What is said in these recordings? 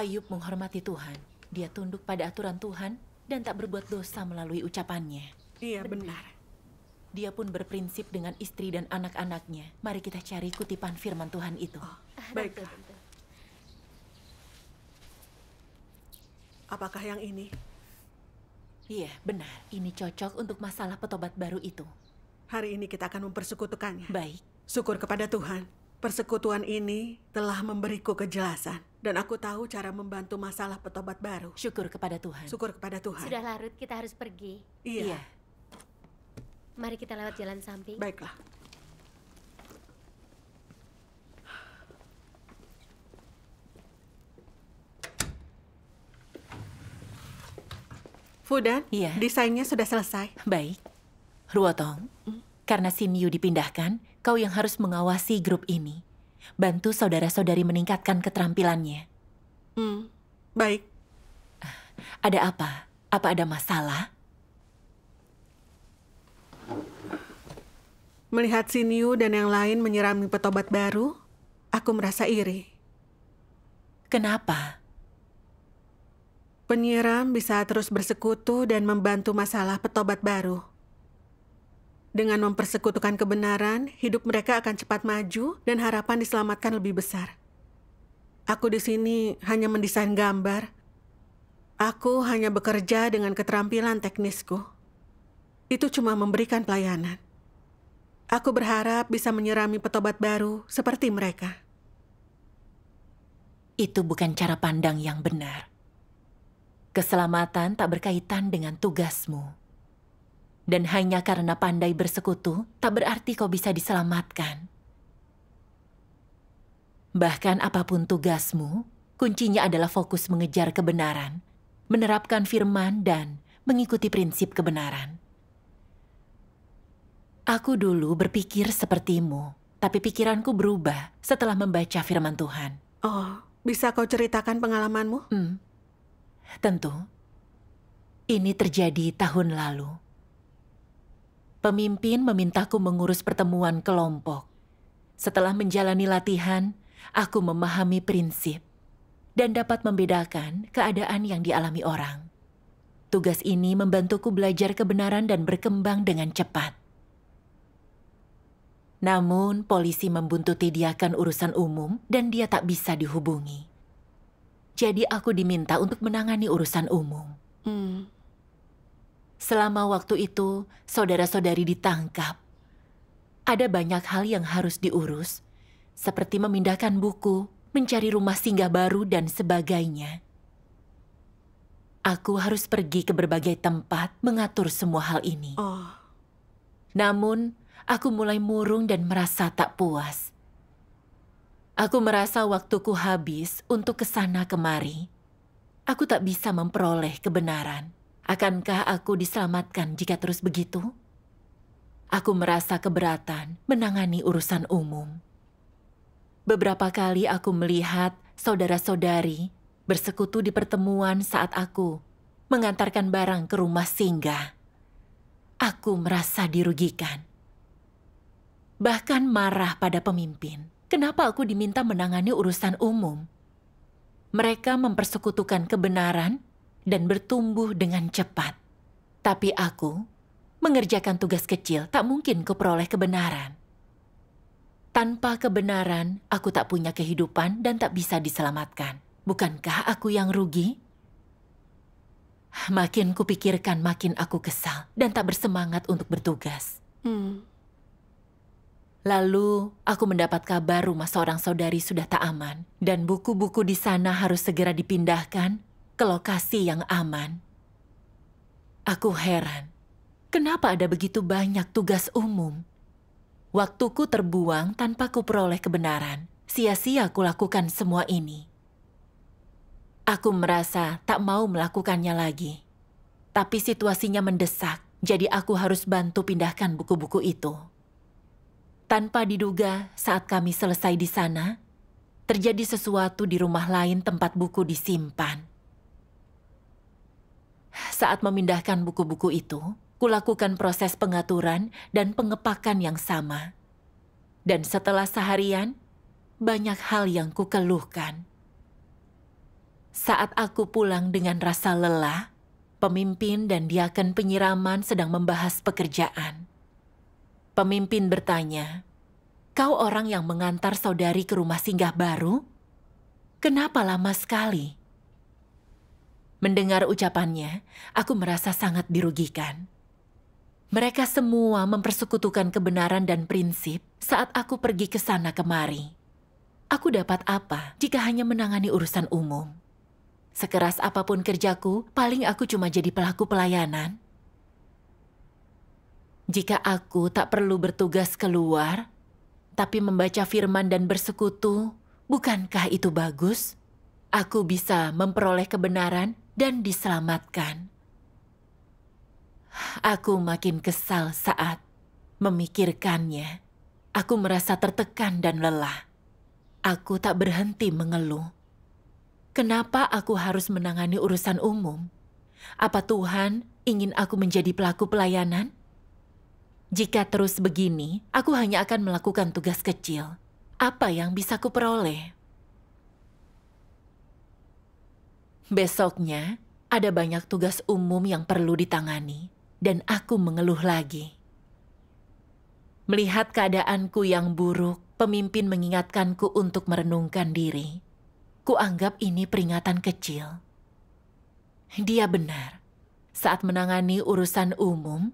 Ayub menghormati Tuhan. Dia tunduk pada aturan Tuhan dan tak berbuat dosa melalui ucapannya. Iya, benar. Dia pun berprinsip dengan istri dan anak-anaknya. Mari kita cari kutipan firman Tuhan itu. Oh, baiklah. Apakah yang ini? Iya, benar. Ini cocok untuk masalah petobat baru itu. Hari ini kita akan mempersekutukannya. Baik. Syukur kepada Tuhan. Persekutuan ini telah memberiku kejelasan. Dan aku tahu cara membantu masalah petobat baru. Syukur kepada Tuhan. Syukur kepada Tuhan. Sudah larut, kita harus pergi. Iya. Mari kita lewat jalan samping. Baiklah. Fudan, iya. Desainnya sudah selesai. Baik. Ruotong, karena Sinyu dipindahkan, kau yang harus mengawasi grup ini. Bantu saudara-saudari meningkatkan keterampilannya. Baik. Ada apa? Apa ada masalah? Melihat Sinyu dan yang lain menyirami petobat baru, aku merasa iri. Kenapa? Penyiram bisa terus bersekutu dan membantu masalah petobat baru. Dengan mempersekutukan kebenaran, hidup mereka akan cepat maju dan harapan diselamatkan lebih besar. Aku di sini hanya mendesain gambar. Aku hanya bekerja dengan keterampilan teknisku. Itu cuma memberikan pelayanan. Aku berharap bisa menyirami petobat baru seperti mereka. Itu bukan cara pandang yang benar. Keselamatan tak berkaitan dengan tugasmu. Dan hanya karena pandai bersekutu, tak berarti kau bisa diselamatkan. Bahkan apapun tugasmu, kuncinya adalah fokus mengejar kebenaran, menerapkan firman, dan mengikuti prinsip kebenaran. Aku dulu berpikir sepertimu, tapi pikiranku berubah setelah membaca firman Tuhan. Oh, bisa kau ceritakan pengalamanmu? Tentu. Ini terjadi tahun lalu. Pemimpin memintaku mengurus pertemuan kelompok. Setelah menjalani latihan, aku memahami prinsip dan dapat membedakan keadaan yang dialami orang. Tugas ini membantuku belajar kebenaran dan berkembang dengan cepat. Namun, polisi membuntuti dia kan urusan umum dan dia tak bisa dihubungi. Jadi aku diminta untuk menangani urusan umum. Selama waktu itu, saudara-saudari ditangkap. Ada banyak hal yang harus diurus, seperti memindahkan buku, mencari rumah singgah baru, dan sebagainya. Aku harus pergi ke berbagai tempat mengatur semua hal ini. Namun, aku mulai murung dan merasa tak puas. Aku merasa waktuku habis untuk kesana kemari. Aku tak bisa memperoleh kebenaran. Akankah aku diselamatkan jika terus begitu? Aku merasa keberatan menangani urusan umum. Beberapa kali aku melihat saudara-saudari bersekutu di pertemuan saat aku mengantarkan barang ke rumah singgah. Aku merasa dirugikan. Bahkan marah pada pemimpin. Kenapa aku diminta menangani urusan umum? Mereka mempersekutukan kebenaran dan bertumbuh dengan cepat. Tapi aku mengerjakan tugas kecil, tak mungkin kuperoleh kebenaran. Tanpa kebenaran, aku tak punya kehidupan dan tak bisa diselamatkan. Bukankah aku yang rugi? Makin kupikirkan, makin aku kesal dan tak bersemangat untuk bertugas. Lalu, aku mendapat kabar rumah seorang saudari sudah tak aman, dan buku-buku di sana harus segera dipindahkan ke lokasi yang aman. Aku heran, kenapa ada begitu banyak tugas umum? Waktuku terbuang tanpa kuperoleh kebenaran. Sia-sia aku lakukan semua ini. Aku merasa tak mau melakukannya lagi. Tapi situasinya mendesak, jadi aku harus bantu pindahkan buku-buku itu. Tanpa diduga, saat kami selesai di sana, terjadi sesuatu di rumah lain tempat buku disimpan. Saat memindahkan buku-buku itu, kulakukan proses pengaturan dan pengepakan yang sama. Dan setelah seharian, banyak hal yang kukeluhkan. Saat aku pulang dengan rasa lelah, pemimpin dan diaken penyiraman sedang membahas pekerjaan. Pemimpin bertanya, "Kau orang yang mengantar saudari ke rumah singgah baru? Kenapa lama sekali?" Mendengar ucapannya, aku merasa sangat dirugikan. Mereka semua mempersekutukan kebenaran dan prinsip saat aku pergi ke sana kemari. Aku dapat apa jika hanya menangani urusan umum? Sekeras apapun kerjaku, paling aku cuma jadi pelaku pelayanan. Jika aku tak perlu bertugas keluar, tapi membaca firman dan bersekutu, bukankah itu bagus? Aku bisa memperoleh kebenaran dan diselamatkan. Aku makin kesal saat memikirkannya. Aku merasa tertekan dan lelah. Aku tak berhenti mengeluh. Kenapa aku harus menangani urusan umum? Apa Tuhan ingin aku menjadi pelaku pelayanan? Jika terus begini, aku hanya akan melakukan tugas kecil. Apa yang bisa kuperoleh? Besoknya, ada banyak tugas umum yang perlu ditangani, dan aku mengeluh lagi. Melihat keadaanku yang buruk, pemimpin mengingatkanku untuk merenungkan diri. Kuanggap ini peringatan kecil. Dia benar. Saat menangani urusan umum,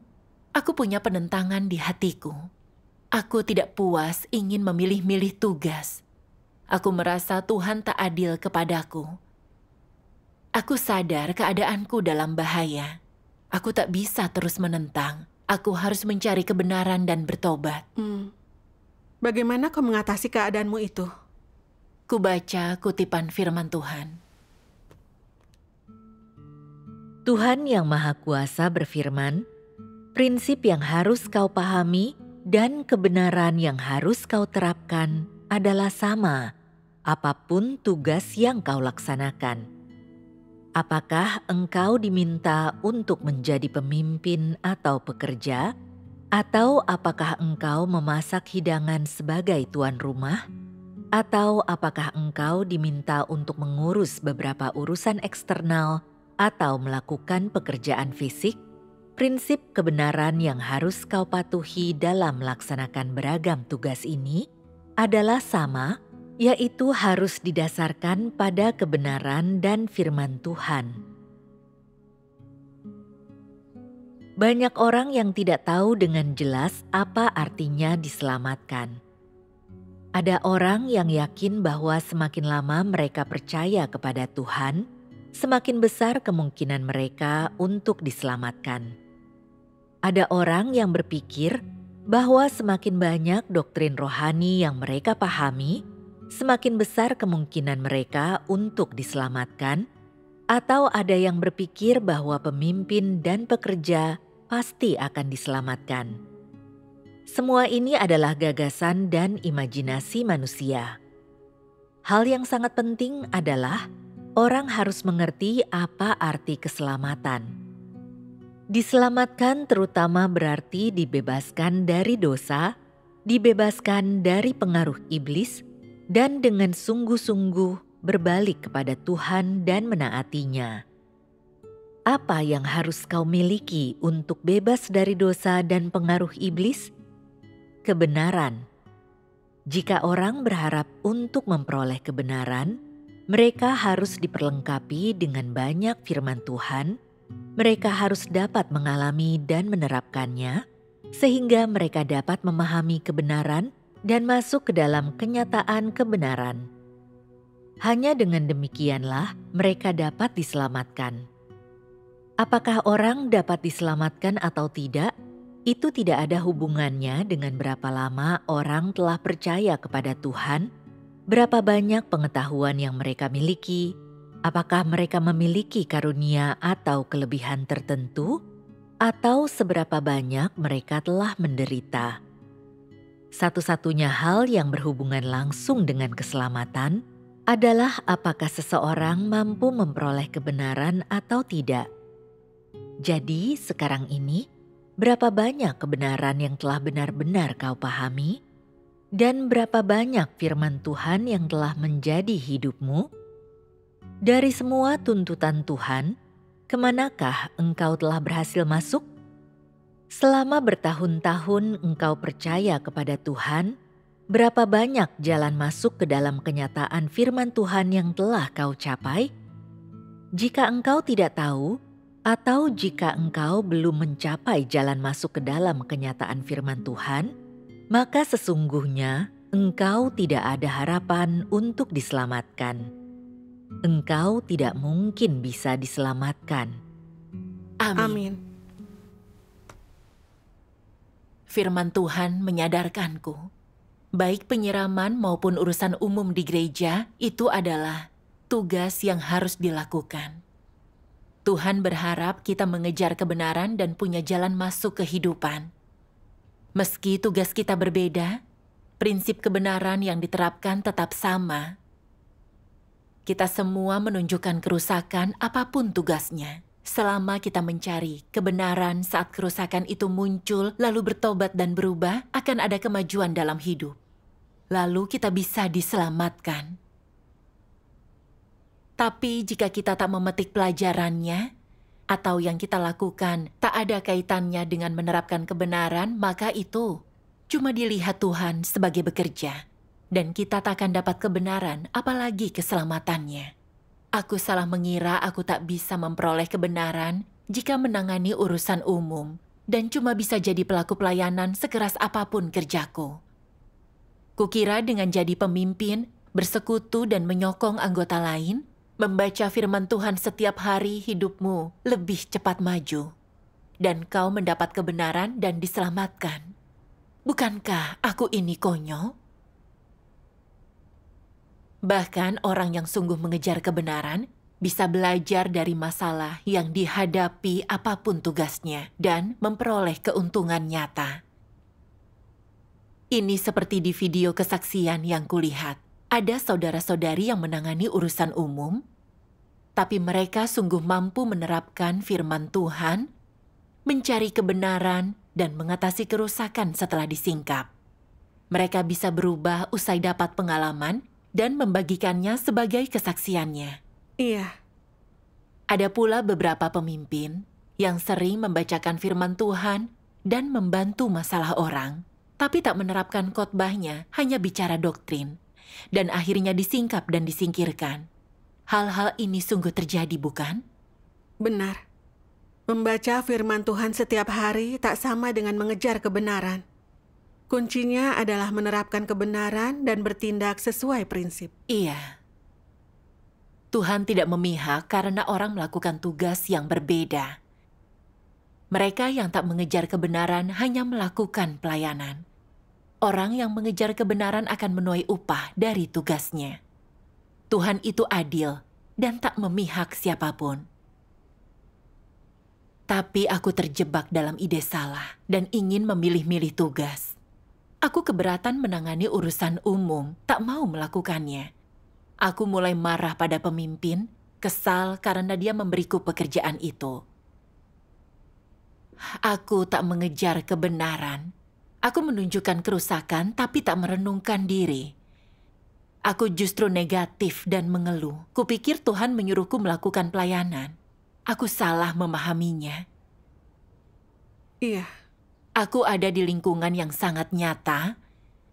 aku punya penentangan di hatiku. Aku tidak puas ingin memilih-milih tugas. Aku merasa Tuhan tak adil kepadaku. Aku sadar keadaanku dalam bahaya. Aku tak bisa terus menentang. Aku harus mencari kebenaran dan bertobat. Bagaimana kau mengatasi keadaanmu itu? Kubaca kutipan firman Tuhan. Tuhan yang Maha Kuasa berfirman, prinsip yang harus kau pahami dan kebenaran yang harus kau terapkan adalah sama, apapun tugas yang kau laksanakan. Apakah engkau diminta untuk menjadi pemimpin atau pekerja, atau apakah engkau memasak hidangan sebagai tuan rumah, atau apakah engkau diminta untuk mengurus beberapa urusan eksternal atau melakukan pekerjaan fisik? Prinsip kebenaran yang harus kau patuhi dalam melaksanakan beragam tugas ini adalah sama, yaitu harus didasarkan pada kebenaran dan firman Tuhan. Banyak orang yang tidak tahu dengan jelas apa artinya diselamatkan. Ada orang yang yakin bahwa semakin lama mereka percaya kepada Tuhan, semakin besar kemungkinan mereka untuk diselamatkan. Ada orang yang berpikir bahwa semakin banyak doktrin rohani yang mereka pahami, semakin besar kemungkinan mereka untuk diselamatkan, atau ada yang berpikir bahwa pemimpin dan pekerja pasti akan diselamatkan. Semua ini adalah gagasan dan imajinasi manusia. Hal yang sangat penting adalah orang harus mengerti apa arti keselamatan. Diselamatkan terutama berarti dibebaskan dari dosa, dibebaskan dari pengaruh iblis, dan dengan sungguh-sungguh berbalik kepada Tuhan dan menaatinya. Apa yang harus kau miliki untuk bebas dari dosa dan pengaruh iblis? Kebenaran. Jika orang berharap untuk memperoleh kebenaran, mereka harus diperlengkapi dengan banyak firman Tuhan. Mereka harus dapat mengalami dan menerapkannya, sehingga mereka dapat memahami kebenaran dan masuk ke dalam kenyataan kebenaran. Hanya dengan demikianlah mereka dapat diselamatkan. Apakah orang dapat diselamatkan atau tidak, itu tidak ada hubungannya dengan berapa lama orang telah percaya kepada Tuhan, berapa banyak pengetahuan yang mereka miliki, apakah mereka memiliki karunia atau kelebihan tertentu, atau seberapa banyak mereka telah menderita. Satu-satunya hal yang berhubungan langsung dengan keselamatan adalah apakah seseorang mampu memperoleh kebenaran atau tidak. Jadi sekarang ini, berapa banyak kebenaran yang telah benar-benar kau pahami, dan berapa banyak firman Tuhan yang telah menjadi hidupmu? Dari semua tuntutan Tuhan, kemanakah engkau telah berhasil masuk? Selama bertahun-tahun engkau percaya kepada Tuhan, berapa banyak jalan masuk ke dalam kenyataan firman Tuhan yang telah kau capai? Jika engkau tidak tahu, atau jika engkau belum mencapai jalan masuk ke dalam kenyataan firman Tuhan, maka sesungguhnya engkau tidak ada harapan untuk diselamatkan. Engkau tidak mungkin bisa diselamatkan. Amin. Firman Tuhan menyadarkanku, baik penyiraman maupun urusan umum di gereja itu adalah tugas yang harus dilakukan. Tuhan berharap kita mengejar kebenaran dan punya jalan masuk kehidupan. Meski tugas kita berbeda, prinsip kebenaran yang diterapkan tetap sama. Kita semua menunjukkan kerusakan apapun tugasnya. Selama kita mencari kebenaran saat kerusakan itu muncul, lalu bertobat dan berubah, akan ada kemajuan dalam hidup. Lalu kita bisa diselamatkan. Tapi jika kita tak memetik pelajarannya, atau yang kita lakukan tak ada kaitannya dengan menerapkan kebenaran, maka itu cuma dilihat Tuhan sebagai bekerja. Dan kita tak akan dapat kebenaran, apalagi keselamatannya. Aku salah mengira aku tak bisa memperoleh kebenaran jika menangani urusan umum, dan cuma bisa jadi pelaku pelayanan sekeras apapun kerjaku. Kukira dengan jadi pemimpin, bersekutu dan menyokong anggota lain, membaca firman Tuhan setiap hari hidupmu lebih cepat maju. Dan kau mendapat kebenaran dan diselamatkan. Bukankah aku ini konyol? Bahkan orang yang sungguh mengejar kebenaran bisa belajar dari masalah yang dihadapi apapun tugasnya dan memperoleh keuntungan nyata. Ini seperti di video kesaksian yang kulihat. Ada saudara-saudari yang menangani urusan umum, tapi mereka sungguh mampu menerapkan firman Tuhan, mencari kebenaran, dan mengatasi kerusakan setelah disingkap. Mereka bisa berubah usai dapat pengalaman dan membagikannya sebagai kesaksiannya. Iya. Ada pula beberapa pemimpin yang sering membacakan firman Tuhan dan membantu masalah orang, tapi tak menerapkan khotbahnya, hanya bicara doktrin, dan akhirnya disingkap dan disingkirkan. Hal-hal ini sungguh terjadi, bukan? Benar. Membaca firman Tuhan setiap hari tak sama dengan mengejar kebenaran. Kuncinya adalah menerapkan kebenaran dan bertindak sesuai prinsip. Iya. Tuhan tidak memihak karena orang melakukan tugas yang berbeda. Mereka yang tak mengejar kebenaran hanya melakukan pelayanan. Orang yang mengejar kebenaran akan menuai upah dari tugasnya. Tuhan itu adil dan tak memihak siapapun. Tapi aku terjebak dalam ide salah dan ingin memilih-milih tugas. Aku keberatan menangani urusan umum, tak mau melakukannya. Aku mulai marah pada pemimpin, kesal karena dia memberiku pekerjaan itu. Aku tak mengejar kebenaran. Aku menunjukkan kerusakan tapi tak merenungkan diri. Aku justru negatif dan mengeluh. Kupikir Tuhan menyuruhku melakukan pelayanan. Aku salah memahaminya. Iya. Aku ada di lingkungan yang sangat nyata,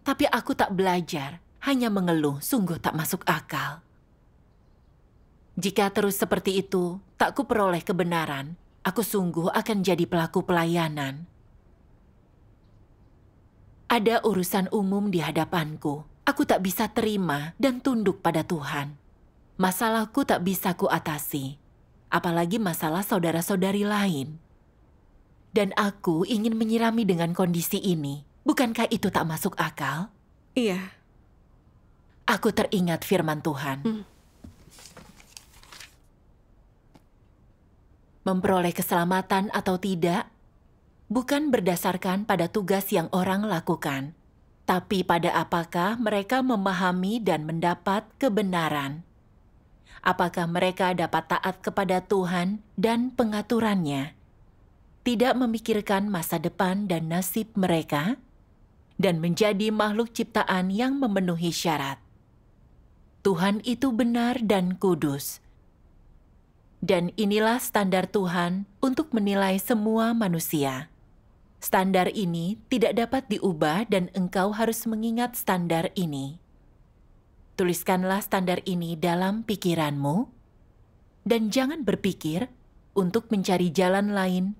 tapi aku tak belajar, hanya mengeluh, sungguh tak masuk akal. Jika terus seperti itu, tak kuperoleh kebenaran, aku sungguh akan jadi pelaku pelayanan. Ada urusan umum di hadapanku, aku tak bisa terima dan tunduk pada Tuhan. Masalahku tak bisa kuatasi, apalagi masalah saudara-saudari lain. Dan aku ingin menyirami dengan kondisi ini. Bukankah itu tak masuk akal? Iya. Aku teringat firman Tuhan. Memperoleh keselamatan atau tidak, bukan berdasarkan pada tugas yang orang lakukan, tapi pada apakah mereka memahami dan mendapat kebenaran. Apakah mereka dapat taat kepada Tuhan dan pengaturannya, tidak memikirkan masa depan dan nasib mereka, dan menjadi makhluk ciptaan yang memenuhi syarat. Tuhan itu benar dan kudus, Dan inilah standar Tuhan untuk menilai semua manusia. Standar ini tidak dapat diubah dan engkau harus mengingat standar ini. Tuliskanlah standar ini dalam pikiranmu dan jangan berpikir untuk mencari jalan lain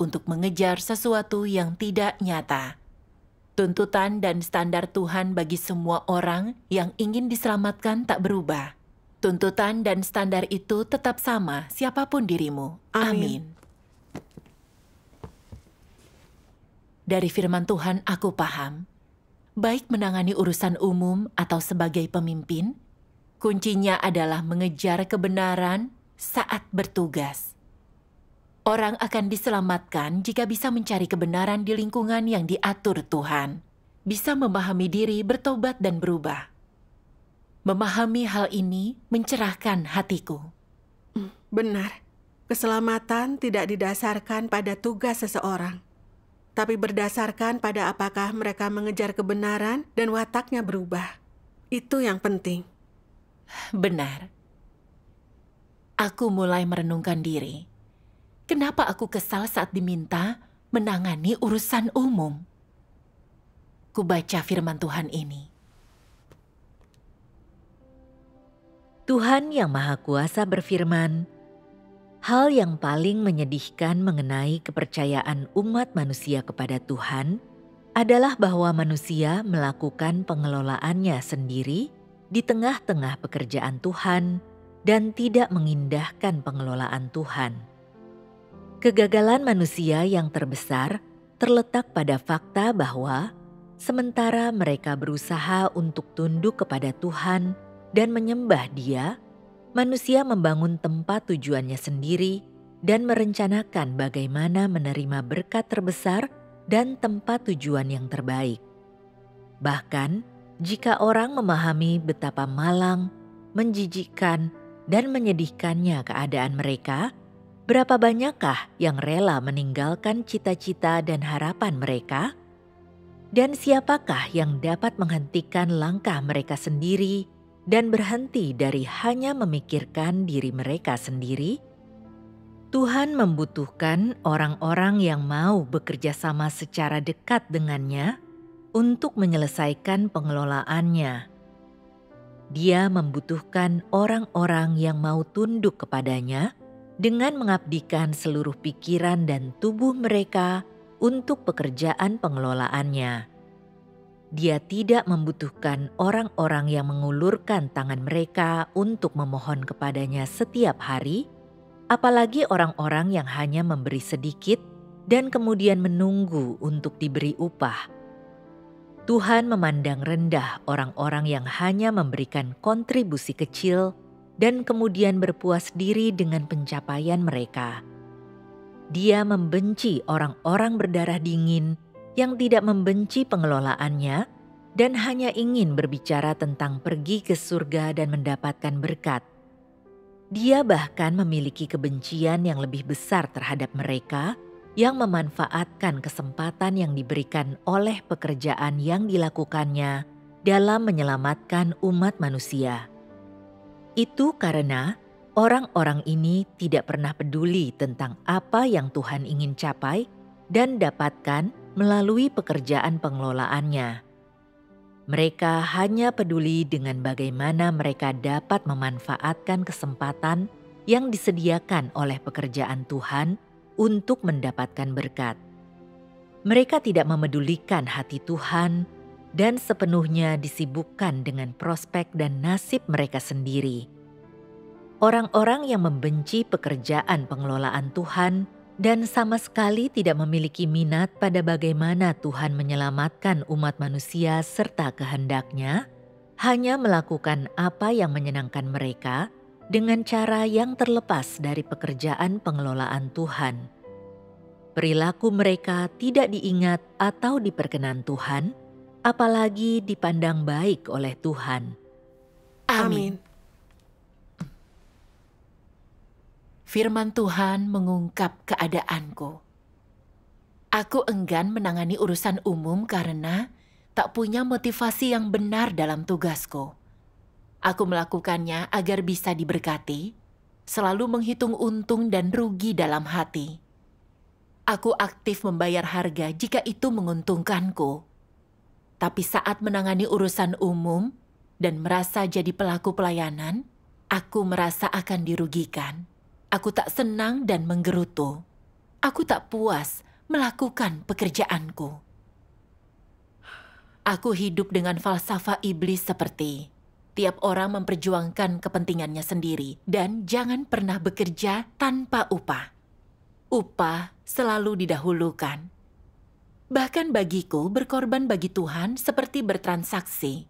untuk mengejar sesuatu yang tidak nyata. Tuntutan dan standar Tuhan bagi semua orang yang ingin diselamatkan tak berubah. Tuntutan dan standar itu tetap sama siapapun dirimu. Amin. Dari firman Tuhan aku paham, baik menangani urusan umum atau sebagai pemimpin, kuncinya adalah mengejar kebenaran saat bertugas. Orang akan diselamatkan jika bisa mencari kebenaran di lingkungan yang diatur Tuhan, bisa memahami diri, bertobat, dan berubah. Memahami hal ini mencerahkan hatiku. Benar, keselamatan tidak didasarkan pada tugas seseorang, tapi berdasarkan pada apakah mereka mengejar kebenaran dan wataknya berubah. Itu yang penting. Benar. Aku mulai merenungkan diri. Kenapa aku kesal saat diminta menangani urusan umum? Kubaca firman Tuhan ini. Tuhan yang Maha Kuasa berfirman, hal yang paling menyedihkan mengenai kepercayaan umat manusia kepada Tuhan adalah bahwa manusia melakukan pengelolaannya sendiri di tengah-tengah pekerjaan Tuhan dan tidak mengindahkan pengelolaan Tuhan. Kegagalan manusia yang terbesar terletak pada fakta bahwa sementara mereka berusaha untuk tunduk kepada Tuhan dan menyembah Dia, manusia membangun tempat tujuannya sendiri dan merencanakan bagaimana menerima berkat terbesar dan tempat tujuan yang terbaik. Bahkan, jika orang memahami betapa malang, menjijikkan, dan menyedihkannya keadaan mereka, berapa banyakkah yang rela meninggalkan cita-cita dan harapan mereka? Dan siapakah yang dapat menghentikan langkah mereka sendiri dan berhenti dari hanya memikirkan diri mereka sendiri? Tuhan membutuhkan orang-orang yang mau bekerja sama secara dekat dengannya untuk menyelesaikan pengelolaannya. Dia membutuhkan orang-orang yang mau tunduk kepadanya dengan mengabdikan seluruh pikiran dan tubuh mereka untuk pekerjaan pengelolaannya. Dia tidak membutuhkan orang-orang yang mengulurkan tangan mereka untuk memohon kepadanya setiap hari, apalagi orang-orang yang hanya memberi sedikit dan kemudian menunggu untuk diberi upah. Tuhan memandang rendah orang-orang yang hanya memberikan kontribusi kecil dan kemudian berpuas diri dengan pencapaian mereka. Dia membenci orang-orang berdarah dingin yang tidak membenci pengelolaannya dan hanya ingin berbicara tentang pergi ke surga dan mendapatkan berkat. Dia bahkan memiliki kebencian yang lebih besar terhadap mereka yang memanfaatkan kesempatan yang diberikan oleh pekerjaan yang dilakukannya dalam menyelamatkan umat manusia. Itu karena orang-orang ini tidak pernah peduli tentang apa yang Tuhan ingin capai dan dapatkan melalui pekerjaan pengelolaannya. Mereka hanya peduli dengan bagaimana mereka dapat memanfaatkan kesempatan yang disediakan oleh pekerjaan Tuhan untuk mendapatkan berkat. Mereka tidak memedulikan hati Tuhan dan sepenuhnya disibukkan dengan prospek dan nasib mereka sendiri. Orang-orang yang membenci pekerjaan pengelolaan Tuhan dan sama sekali tidak memiliki minat pada bagaimana Tuhan menyelamatkan umat manusia serta kehendaknya, hanya melakukan apa yang menyenangkan mereka dengan cara yang terlepas dari pekerjaan pengelolaan Tuhan. Perilaku mereka tidak diingat atau diperkenan Tuhan, apalagi dipandang baik oleh Tuhan. Amin. Firman Tuhan mengungkap keadaanku. Aku enggan menangani urusan umum karena tak punya motivasi yang benar dalam tugasku. Aku melakukannya agar bisa diberkati, selalu menghitung untung dan rugi dalam hati. Aku aktif membayar harga jika itu menguntungkanku. Tapi saat menangani urusan umum dan merasa jadi pelaku pelayanan, aku merasa akan dirugikan. Aku tak senang dan menggerutu. Aku tak puas melakukan pekerjaanku. Aku hidup dengan falsafah iblis seperti tiap orang memperjuangkan kepentingannya sendiri dan jangan pernah bekerja tanpa upah. Upah selalu didahulukan. Bahkan bagiku, berkorban bagi Tuhan seperti bertransaksi.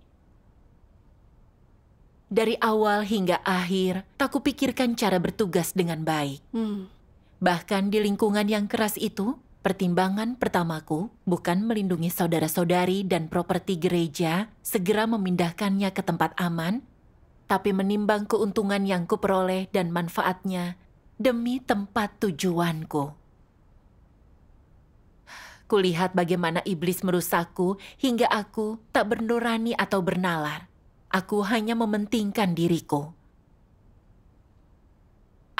Dari awal hingga akhir, tak kupikirkan cara bertugas dengan baik. Bahkan di lingkungan yang keras itu, pertimbangan pertamaku bukan melindungi saudara-saudari dan properti gereja, segera memindahkannya ke tempat aman, tapi menimbang keuntungan yang kuperoleh dan manfaatnya demi tempat tujuanku. Kulihat bagaimana iblis merusakku hingga aku tak bernurani atau bernalar. Aku hanya mementingkan diriku.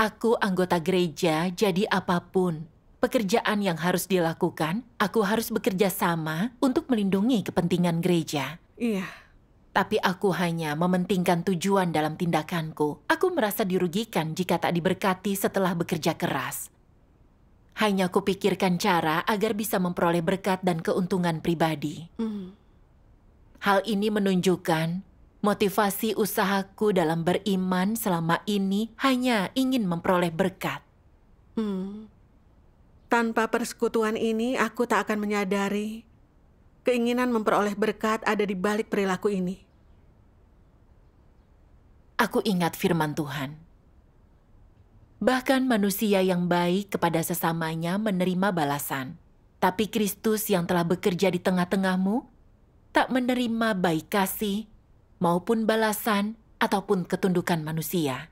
Aku anggota gereja, jadi apapun pekerjaan yang harus dilakukan, aku harus bekerja sama untuk melindungi kepentingan gereja. Iya. Tapi aku hanya mementingkan tujuan dalam tindakanku. Aku merasa dirugikan jika tak diberkati setelah bekerja keras. Hanya kupikirkan cara agar bisa memperoleh berkat dan keuntungan pribadi. Hal ini menunjukkan motivasi usahaku dalam beriman selama ini hanya ingin memperoleh berkat. Tanpa persekutuan ini, aku tak akan menyadari keinginan memperoleh berkat ada di balik perilaku ini. Aku ingat firman Tuhan. Bahkan manusia yang baik kepada sesamanya menerima balasan. Tapi Kristus yang telah bekerja di tengah-tengahmu tak menerima baik kasih maupun balasan ataupun ketundukan manusia.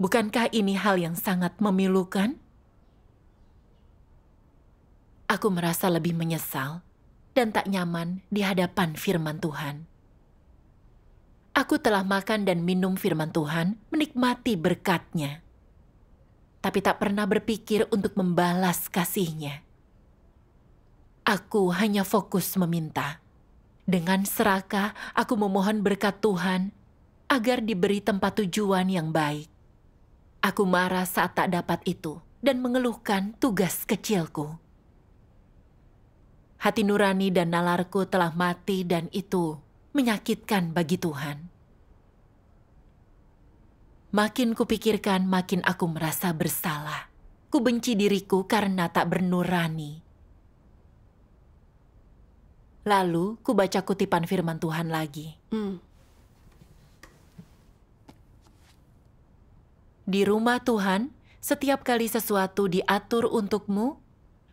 Bukankah ini hal yang sangat memilukan? Aku merasa lebih menyesal dan tak nyaman di hadapan firman Tuhan. Aku telah makan dan minum firman Tuhan, menikmati berkatnya, tapi tak pernah berpikir untuk membalas kasihnya. Aku hanya fokus meminta. Dengan serakah, aku memohon berkat Tuhan agar diberi tempat tujuan yang baik. Aku marah saat tak dapat itu dan mengeluhkan tugas kecilku. Hati nurani dan nalarku telah mati dan itu menyakitkan bagi Tuhan. Makin kupikirkan, makin aku merasa bersalah. Ku benci diriku karena tak bernurani. Lalu, ku baca kutipan firman Tuhan lagi. Di rumah Tuhan, setiap kali sesuatu diatur untukmu,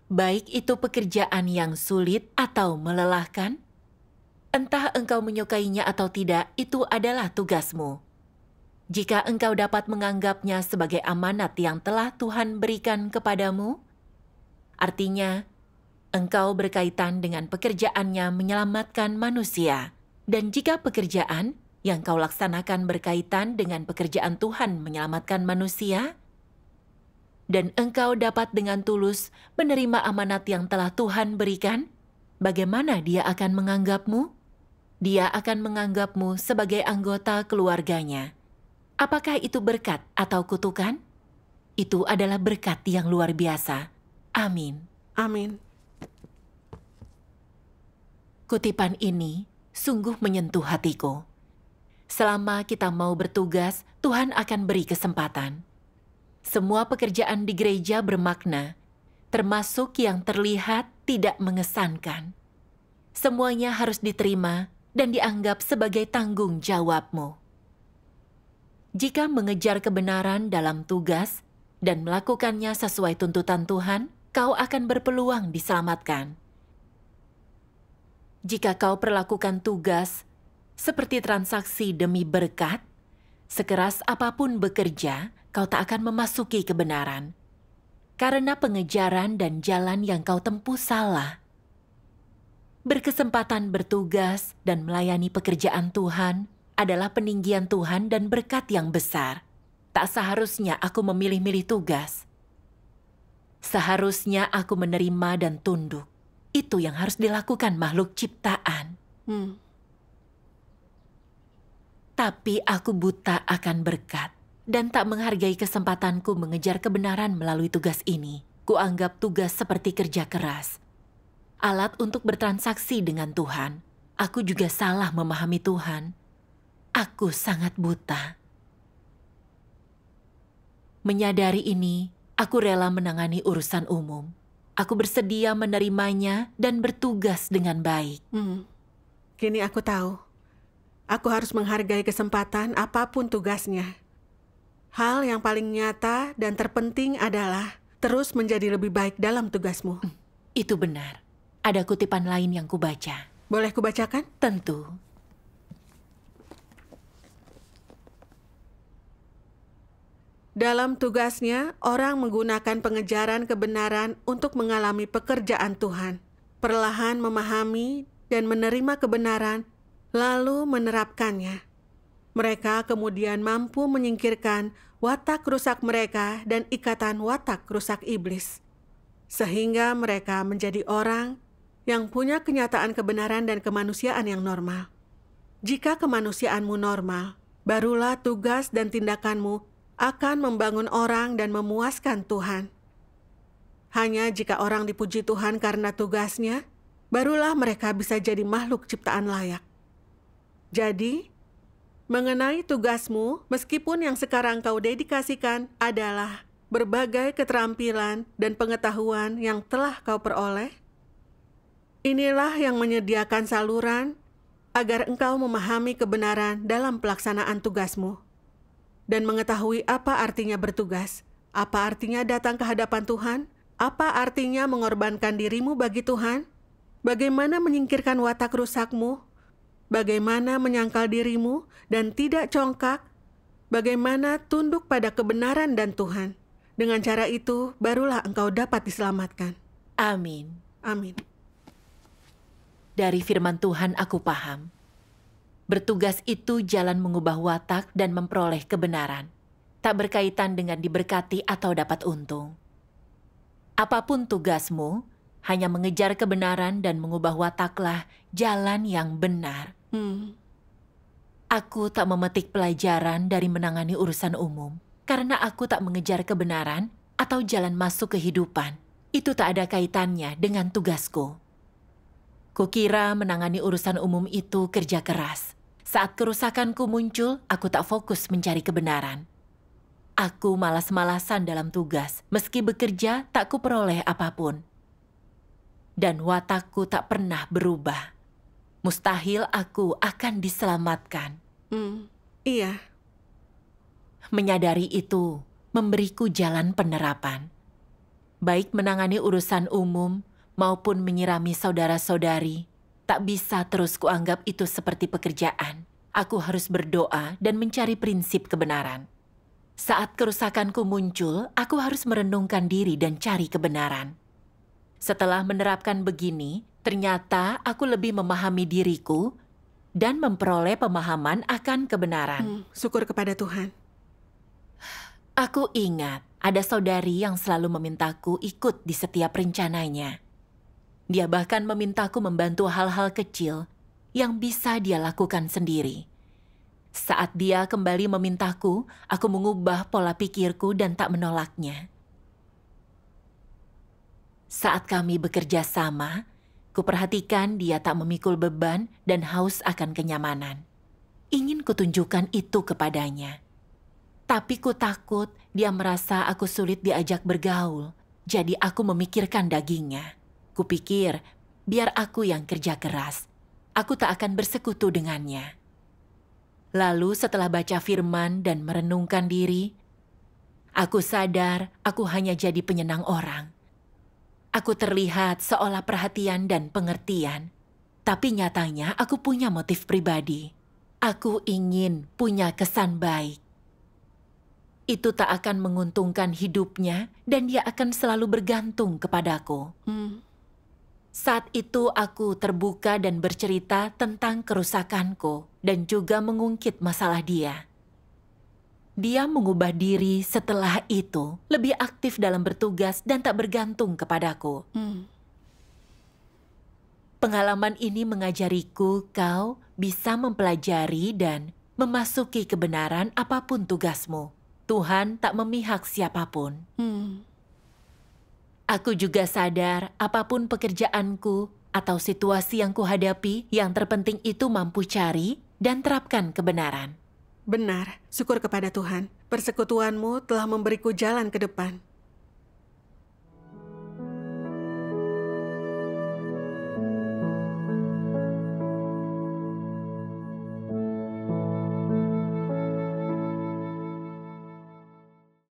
baik itu pekerjaan yang sulit atau melelahkan, entah engkau menyukainya atau tidak, itu adalah tugasmu. Jika engkau dapat menganggapnya sebagai amanat yang telah Tuhan berikan kepadamu, artinya engkau berkaitan dengan pekerjaannya menyelamatkan manusia. Dan jika pekerjaan yang kau laksanakan berkaitan dengan pekerjaan Tuhan menyelamatkan manusia, dan engkau dapat dengan tulus menerima amanat yang telah Tuhan berikan, bagaimana Dia akan menganggapmu? Dia akan menganggapmu sebagai anggota keluarganya. Apakah itu berkat atau kutukan? Itu adalah berkat yang luar biasa. Amin. Amin. Kutipan ini sungguh menyentuh hatiku. Selama kita mau bertugas, Tuhan akan beri kesempatan. Semua pekerjaan di gereja bermakna, termasuk yang terlihat tidak mengesankan. Semuanya harus diterima dan dianggap sebagai tanggung jawabmu. Jika mengejar kebenaran dalam tugas dan melakukannya sesuai tuntutan Tuhan, kau akan berpeluang diselamatkan. Jika kau perlakukan tugas seperti transaksi demi berkat, sekeras apapun bekerja, kau tak akan memasuki kebenaran. Karena pengejaran dan jalan yang kau tempuh salah. Berkesempatan bertugas dan melayani pekerjaan Tuhan adalah peninggian Tuhan dan berkat yang besar. Tak seharusnya aku memilih-milih tugas. Seharusnya aku menerima dan tunduk. Itu yang harus dilakukan makhluk ciptaan. Tapi aku buta akan berkat dan tak menghargai kesempatanku mengejar kebenaran melalui tugas ini. Kuanggap tugas seperti kerja keras. Alat untuk bertransaksi dengan Tuhan. Aku juga salah memahami Tuhan. Aku sangat buta. Menyadari ini, aku rela menangani urusan umum. Aku bersedia menerimanya dan bertugas dengan baik. Kini aku tahu. Aku harus menghargai kesempatan apapun tugasnya. Hal yang paling nyata dan terpenting adalah terus menjadi lebih baik dalam tugasmu. Itu benar. Ada kutipan lain yang kubaca. Boleh kubacakan? Tentu. Dalam tugasnya, orang menggunakan pengejaran kebenaran untuk mengalami pekerjaan Tuhan, perlahan memahami dan menerima kebenaran, lalu menerapkannya. Mereka kemudian mampu menyingkirkan watak rusak mereka dan ikatan watak rusak iblis, sehingga mereka menjadi orang yang punya kenyataan kebenaran dan kemanusiaan yang normal. Jika kemanusiaanmu normal, barulah tugas dan tindakanmu akan membangun orang dan memuaskan Tuhan. Hanya jika orang dipuji Tuhan karena tugasnya, barulah mereka bisa jadi makhluk ciptaan layak. Jadi, mengenai tugasmu, meskipun yang sekarang kau dedikasikan adalah berbagai keterampilan dan pengetahuan yang telah kau peroleh, inilah yang menyediakan saluran agar engkau memahami kebenaran dalam pelaksanaan tugasmu dan mengetahui apa artinya bertugas, apa artinya datang ke hadapan Tuhan, apa artinya mengorbankan dirimu bagi Tuhan, bagaimana menyingkirkan watak rusakmu, bagaimana menyangkal dirimu dan tidak congkak, bagaimana tunduk pada kebenaran dan Tuhan. Dengan cara itu, barulah engkau dapat diselamatkan. Amin. Amin. Dari firman Tuhan aku paham. Bertugas itu jalan mengubah watak dan memperoleh kebenaran. Tak berkaitan dengan diberkati atau dapat untung. Apapun tugasmu, hanya mengejar kebenaran dan mengubah wataklah jalan yang benar. Aku tak memetik pelajaran dari menangani urusan umum, karena aku tak mengejar kebenaran atau jalan masuk kehidupan. Itu tak ada kaitannya dengan tugasku. Kukira menangani urusan umum itu kerja keras. Saat kerusakanku muncul, aku tak fokus mencari kebenaran. Aku malas-malasan dalam tugas, meski bekerja tak kuperoleh apapun. Dan watakku tak pernah berubah. Mustahil aku akan diselamatkan. Iya. Menyadari itu memberiku jalan penerapan. Baik menangani urusan umum maupun menyirami saudara-saudari, tak bisa terus kuanggap itu seperti pekerjaan. Aku harus berdoa dan mencari prinsip kebenaran. Saat kerusakanku muncul, aku harus merenungkan diri dan cari kebenaran. Setelah menerapkan begini, ternyata aku lebih memahami diriku dan memperoleh pemahaman akan kebenaran. Syukur kepada Tuhan. Aku ingat, ada saudari yang selalu memintaku ikut di setiap rencananya. Dia bahkan memintaku membantu hal-hal kecil yang bisa dia lakukan sendiri. Saat dia kembali memintaku, aku mengubah pola pikirku dan tak menolaknya. Saat kami bekerja sama, kuperhatikan dia tak memikul beban dan haus akan kenyamanan. Ingin kutunjukkan itu kepadanya. Tapi ku takut dia merasa aku sulit diajak bergaul, jadi aku memikirkan dagingnya. Kupikir, biar aku yang kerja keras, aku tak akan bersekutu dengannya. Lalu setelah baca firman dan merenungkan diri, aku sadar aku hanya jadi penyenang orang. Aku terlihat seolah perhatian dan pengertian, tapi nyatanya aku punya motif pribadi. Aku ingin punya kesan baik. Itu tak akan menguntungkan hidupnya dan dia akan selalu bergantung kepadaku. Saat itu aku terbuka dan bercerita tentang kerusakanku dan juga mengungkit masalah dia. Dia mengubah diri setelah itu, lebih aktif dalam bertugas dan tak bergantung kepadaku. Pengalaman ini mengajariku kau bisa mempelajari dan memasuki kebenaran apapun tugasmu. Tuhan tak memihak siapapun. Aku juga sadar apapun pekerjaanku atau situasi yang kuhadapi, yang terpenting itu mampu cari dan terapkan kebenaran. Benar, syukur kepada Tuhan. Persekutuanmu telah memberiku jalan ke depan.